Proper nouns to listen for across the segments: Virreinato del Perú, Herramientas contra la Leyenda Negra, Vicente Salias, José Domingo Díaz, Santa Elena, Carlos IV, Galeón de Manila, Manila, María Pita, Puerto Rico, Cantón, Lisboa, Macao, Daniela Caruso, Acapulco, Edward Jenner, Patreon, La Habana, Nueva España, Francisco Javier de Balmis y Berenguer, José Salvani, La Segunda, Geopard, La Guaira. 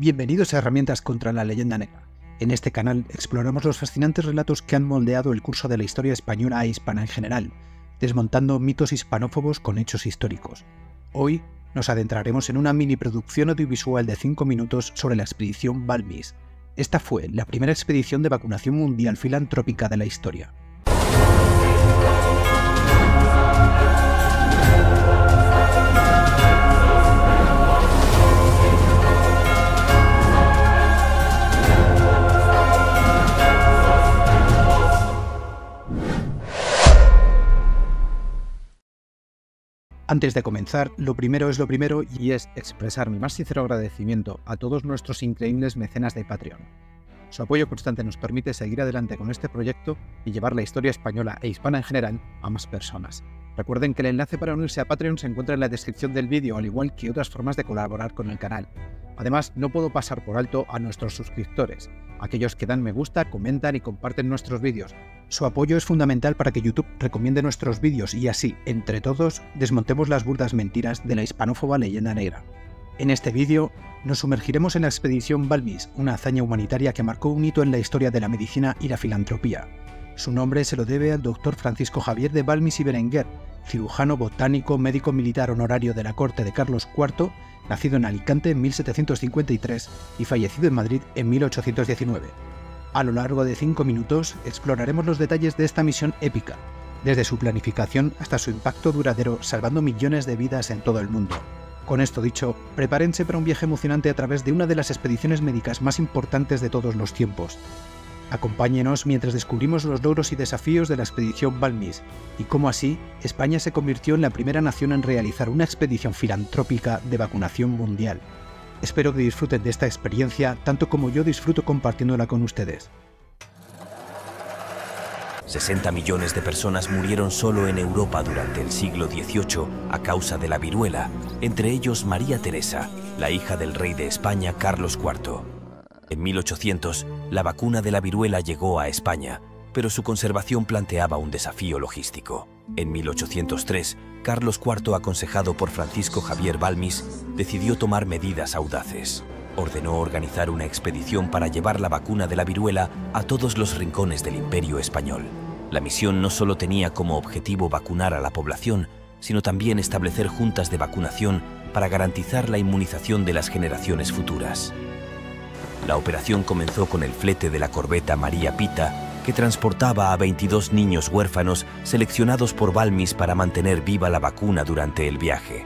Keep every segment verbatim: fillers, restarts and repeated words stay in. Bienvenidos a Herramientas contra la Leyenda Negra. En este canal exploramos los fascinantes relatos que han moldeado el curso de la historia española e hispana en general, desmontando mitos hispanófobos con hechos históricos. Hoy nos adentraremos en una mini producción audiovisual de cinco minutos sobre la expedición Balmis. Esta fue la primera expedición de vacunación mundial filantrópica de la historia. Antes de comenzar, lo primero es lo primero y es expresar mi más sincero agradecimiento a todos nuestros increíbles mecenas de Patreon. Su apoyo constante nos permite seguir adelante con este proyecto y llevar la historia española e hispana en general a más personas. Recuerden que el enlace para unirse a Patreon se encuentra en la descripción del vídeo, al igual que otras formas de colaborar con el canal. Además, no puedo pasar por alto a nuestros suscriptores, aquellos que dan me gusta, comentan y comparten nuestros vídeos. Su apoyo es fundamental para que YouTube recomiende nuestros vídeos y así, entre todos, desmontemos las burdas mentiras de la hispanófoba leyenda negra. En este vídeo, nos sumergiremos en la expedición Balmis, una hazaña humanitaria que marcó un hito en la historia de la medicina y la filantropía. Su nombre se lo debe al doctor Francisco Javier de Balmis y Berenguer, cirujano botánico médico militar honorario de la corte de Carlos cuarto, nacido en Alicante en mil setecientos cincuenta y tres y fallecido en Madrid en mil ochocientos diecinueve. A lo largo de cinco minutos exploraremos los detalles de esta misión épica, desde su planificación hasta su impacto duradero, salvando millones de vidas en todo el mundo. Con esto dicho, prepárense para un viaje emocionante a través de una de las expediciones médicas más importantes de todos los tiempos. Acompáñenos mientras descubrimos los logros y desafíos de la expedición Balmis y cómo así España se convirtió en la primera nación en realizar una expedición filantrópica de vacunación mundial. Espero que disfruten de esta experiencia tanto como yo disfruto compartiéndola con ustedes. sesenta millones de personas murieron solo en Europa durante el siglo dieciocho a causa de la viruela, entre ellos María Teresa, la hija del rey de España Carlos cuarto. En mil ochocientos, la vacuna de la viruela llegó a España, pero su conservación planteaba un desafío logístico. En mil ochocientos tres, Carlos cuarto, aconsejado por Francisco Javier Balmis, decidió tomar medidas audaces. Ordenó organizar una expedición para llevar la vacuna de la viruela a todos los rincones del Imperio Español. La misión no solo tenía como objetivo vacunar a la población, sino también establecer juntas de vacunación para garantizar la inmunización de las generaciones futuras. La operación comenzó con el flete de la corbeta María Pita, que transportaba a veintidós niños huérfanos seleccionados por Balmis para mantener viva la vacuna durante el viaje.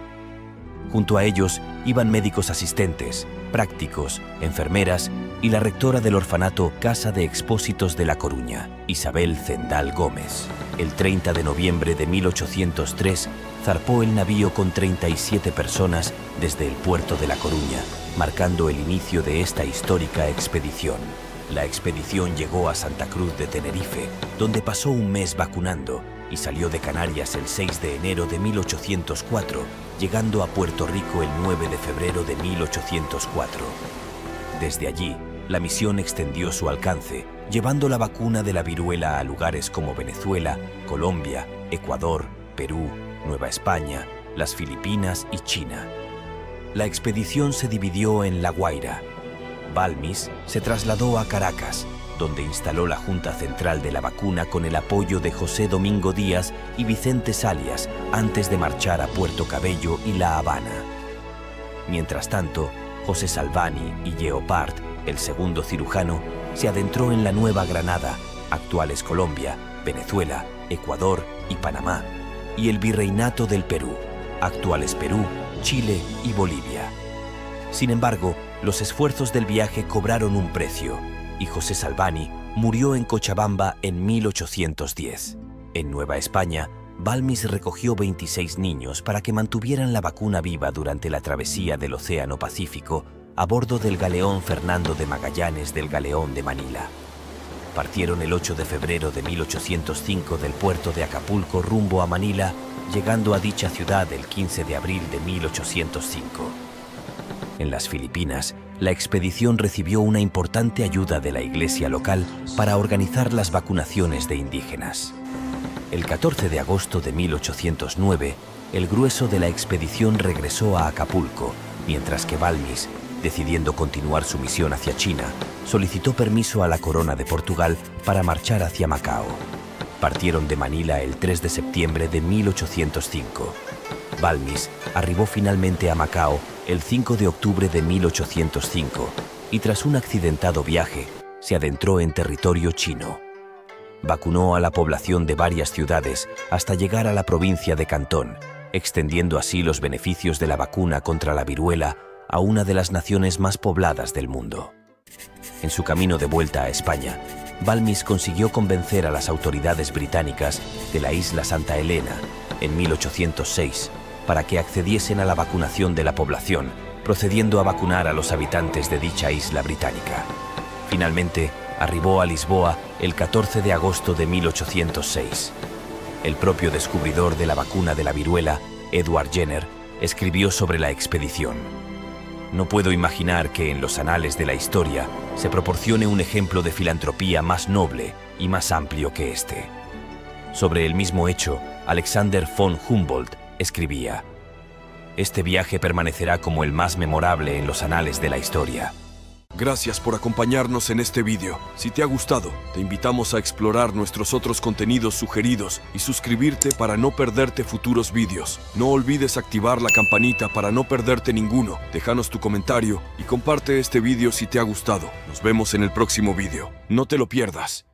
Junto a ellos iban médicos asistentes, prácticos, enfermeras y la rectora del orfanato Casa de Expósitos de La Coruña, Isabel Zendal Gómez. El treinta de noviembre de mil ochocientos tres zarpó el navío con treinta y siete personas desde el puerto de La Coruña, marcando el inicio de esta histórica expedición. La expedición llegó a Santa Cruz de Tenerife, donde pasó un mes vacunando y salió de Canarias el seis de enero de mil ochocientos cuatro, llegando a Puerto Rico el nueve de febrero de mil ochocientos cuatro. Desde allí, la misión extendió su alcance, llevando la vacuna de la viruela a lugares como Venezuela, Colombia, Ecuador, Perú, Nueva España, las Filipinas y China. La expedición se dividió en La Guaira. Balmis se trasladó a Caracas, donde instaló la Junta Central de la Vacuna con el apoyo de José Domingo Díaz y Vicente Salias antes de marchar a Puerto Cabello y La Habana. Mientras tanto, José Salvani y Geopard, el segundo cirujano, se adentró en la Nueva Granada, actuales Colombia, Venezuela, Ecuador y Panamá, y el Virreinato del Perú, actuales Perú, Chile y Bolivia. Sin embargo, los esfuerzos del viaje cobraron un precio y José Salvani murió en Cochabamba en mil ochocientos diez. En Nueva España, Balmis recogió veintiséis niños para que mantuvieran la vacuna viva durante la travesía del Océano Pacífico a bordo del Galeón Fernando de Magallanes del Galeón de Manila. Partieron el ocho de febrero de mil ochocientos cinco del puerto de Acapulco rumbo a Manila, llegando a dicha ciudad el quince de abril de mil ochocientos cinco. En las Filipinas, la expedición recibió una importante ayuda de la iglesia local para organizar las vacunaciones de indígenas. El catorce de agosto de mil ochocientos nueve, el grueso de la expedición regresó a Acapulco, mientras que Balmis Decidiendo continuar su misión hacia China, solicitó permiso a la corona de Portugal para marchar hacia Macao. Partieron de Manila el tres de septiembre de mil ochocientos cinco. Balmis arribó finalmente a Macao el cinco de octubre de mil ochocientos cinco y tras un accidentado viaje se adentró en territorio chino. Vacunó a la población de varias ciudades hasta llegar a la provincia de Cantón, extendiendo así los beneficios de la vacuna contra la viruela a una de las naciones más pobladas del mundo. En su camino de vuelta a España, Balmis consiguió convencer a las autoridades británicas de la isla Santa Elena, en mil ochocientos seis, para que accediesen a la vacunación de la población, procediendo a vacunar a los habitantes de dicha isla británica. Finalmente, arribó a Lisboa el catorce de agosto de mil ochocientos seis. El propio descubridor de la vacuna de la viruela, Edward Jenner, escribió sobre la expedición. No puedo imaginar que en los anales de la historia se proporcione un ejemplo de filantropía más noble y más amplio que este. Sobre el mismo hecho, Alexander von Humboldt escribía: este viaje permanecerá como el más memorable en los anales de la historia. Gracias por acompañarnos en este vídeo. Si te ha gustado, te invitamos a explorar nuestros otros contenidos sugeridos y suscribirte para no perderte futuros vídeos. No olvides activar la campanita para no perderte ninguno. Déjanos tu comentario y comparte este vídeo si te ha gustado. Nos vemos en el próximo vídeo. No te lo pierdas.